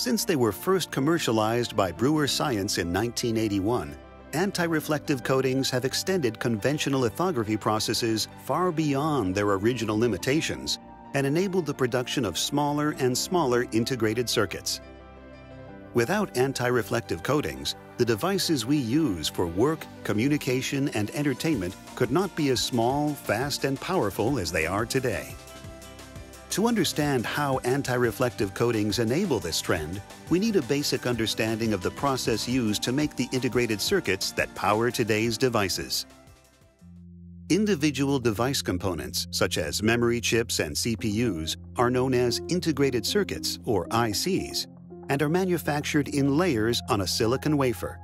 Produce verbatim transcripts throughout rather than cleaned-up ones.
Since they were first commercialized by Brewer Science in nineteen eighty-one, anti-reflective coatings have extended conventional lithography processes far beyond their original limitations and enabled the production of smaller and smaller integrated circuits. Without anti-reflective coatings, the devices we use for work, communication, and entertainment could not be as small, fast, and powerful as they are today. To understand how anti-reflective coatings enable this trend, we need a basic understanding of the process used to make the integrated circuits that power today's devices. Individual device components, such as memory chips and C P Us, are known as integrated circuits, or I Cs, and are manufactured in layers on a silicon wafer.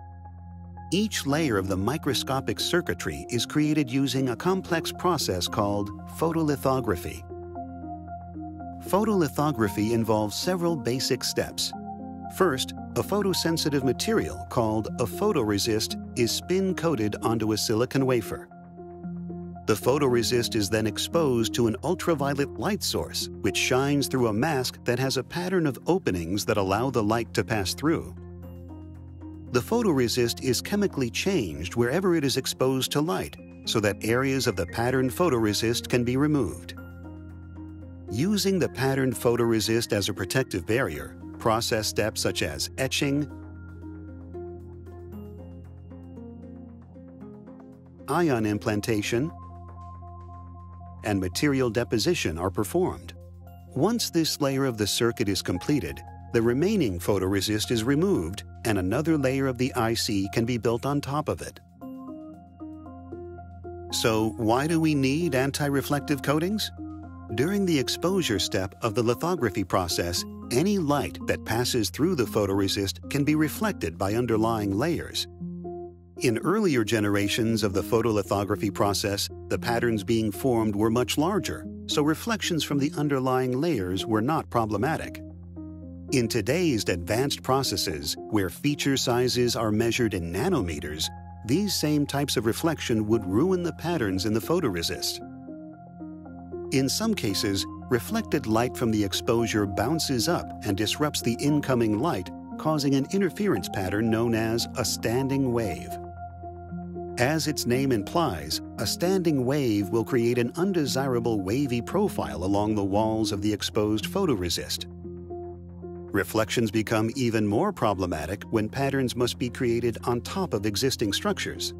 Each layer of the microscopic circuitry is created using a complex process called photolithography. Photolithography involves several basic steps. First, a photosensitive material called a photoresist is spin-coated onto a silicon wafer. The photoresist is then exposed to an ultraviolet light source, which shines through a mask that has a pattern of openings that allow the light to pass through. The photoresist is chemically changed wherever it is exposed to light, so that areas of the patterned photoresist can be removed. Using the patterned photoresist as a protective barrier, process steps such as etching, ion implantation, and material deposition are performed. Once this layer of the circuit is completed, the remaining photoresist is removed and another layer of the I C can be built on top of it. So, why do we need anti-reflective coatings? During the exposure step of the lithography process, any light that passes through the photoresist can be reflected by underlying layers. In earlier generations of the photolithography process, the patterns being formed were much larger, so reflections from the underlying layers were not problematic. In today's advanced processes, where feature sizes are measured in nanometers, these same types of reflection would ruin the patterns in the photoresist. In some cases, reflected light from the exposure bounces up and disrupts the incoming light, causing an interference pattern known as a standing wave. As its name implies, a standing wave will create an undesirable wavy profile along the walls of the exposed photoresist. Reflections become even more problematic when patterns must be created on top of existing structures.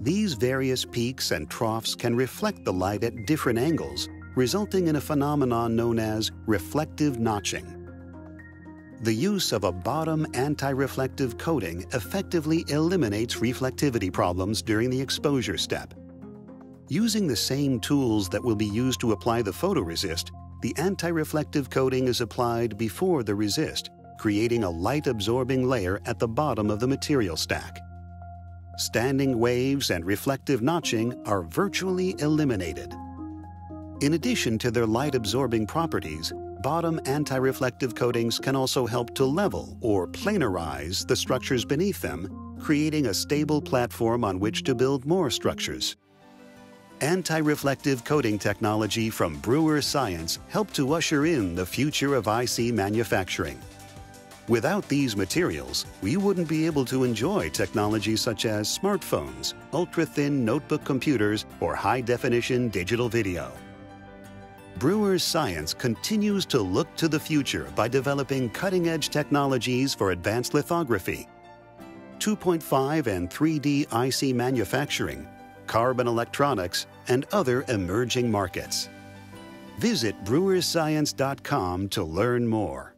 These various peaks and troughs can reflect the light at different angles, resulting in a phenomenon known as reflective notching. The use of a bottom anti-reflective coating effectively eliminates reflectivity problems during the exposure step. Using the same tools that will be used to apply the photoresist, the anti-reflective coating is applied before the resist, creating a light-absorbing layer at the bottom of the material stack. Standing waves and reflective notching are virtually eliminated. In addition to their light-absorbing properties, bottom anti-reflective coatings can also help to level or planarize the structures beneath them, creating a stable platform on which to build more structures. Anti-reflective coating technology from Brewer Science helped to usher in the future of I C manufacturing. Without these materials, we wouldn't be able to enjoy technology such as smartphones, ultra-thin notebook computers, or high-definition digital video. Brewer Science continues to look to the future by developing cutting-edge technologies for advanced lithography, two point five and three D I C manufacturing, carbon electronics, and other emerging markets. Visit brewer science dot com to learn more.